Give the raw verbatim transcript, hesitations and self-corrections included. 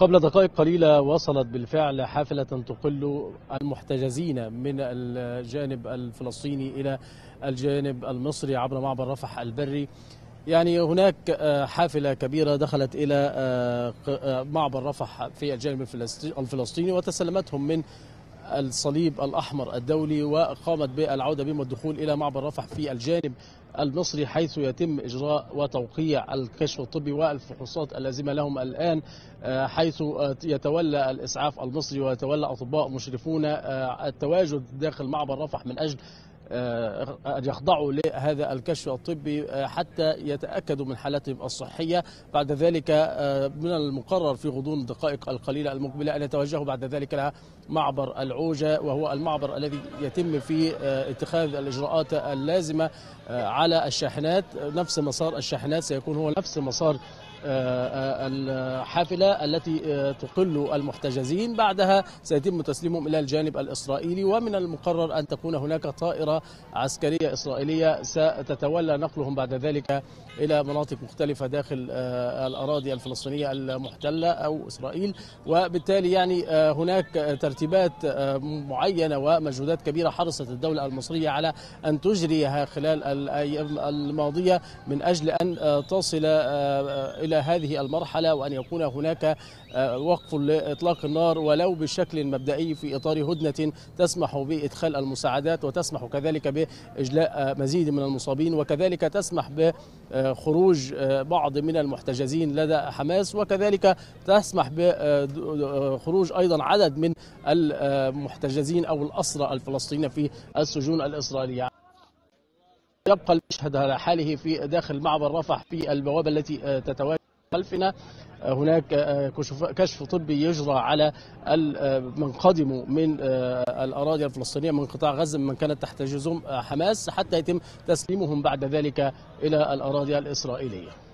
قبل دقائق قليلة وصلت بالفعل حافلة تقل المحتجزين من الجانب الفلسطيني إلى الجانب المصري عبر معبر رفح البري. يعني هناك حافلة كبيرة دخلت إلى معبر رفح في الجانب الفلسطيني وتسلمتهم من الصليب الأحمر الدولي وقامت بالعودة بهم والدخول إلى معبر رفح في الجانب المصري، حيث يتم إجراء وتوقيع الكشف الطبي والفحوصات اللازمة لهم الآن، حيث يتولى الإسعاف المصري ويتولى أطباء مشرفون التواجد داخل معبر رفح من أجل أن يخضعوا لهذا الكشف الطبي حتى يتأكدوا من حالتهم الصحية. بعد ذلك من المقرر في غضون الدقائق القليلة المقبلة أن يتوجهوا بعد ذلك إلى معبر العوجة، وهو المعبر الذي يتم فيه اتخاذ الإجراءات اللازمة على الشاحنات. نفس مسار الشاحنات سيكون هو نفس مسار الحافلة التي تقل المحتجزين، بعدها سيتم تسليمهم إلى الجانب الإسرائيلي، ومن المقرر أن تكون هناك طائرة عسكرية إسرائيلية ستتولى نقلهم بعد ذلك إلى مناطق مختلفة داخل الأراضي الفلسطينية المحتلة أو إسرائيل. وبالتالي يعني هناك ترتيبات معينة ومجهودات كبيرة حرصت الدولة المصرية على أن تجريها خلال الأيام الماضية من أجل أن تصل إلى هذه المرحلة وأن يكون هناك وقف لإطلاق النار ولو بشكل مبدئي في إطار هدنة تسمح بإدخال المساعدات وتسمح كذلك بإجلاء مزيد من المصابين وكذلك تسمح بخروج بعض من المحتجزين لدى حماس وكذلك تسمح بخروج أيضا عدد من المحتجزين أو الأسرى الفلسطينيين في السجون الإسرائيلية. يبقى المشهد على حاله في داخل معبر رفح في البوابة التي تتواجد خلفنا. هناك كشف طبي يجرى على من قدموا من الأراضي الفلسطينية من قطاع غزة ممن كانت تحتجزهم حماس حتى يتم تسليمهم بعد ذلك إلى الأراضي الإسرائيلية.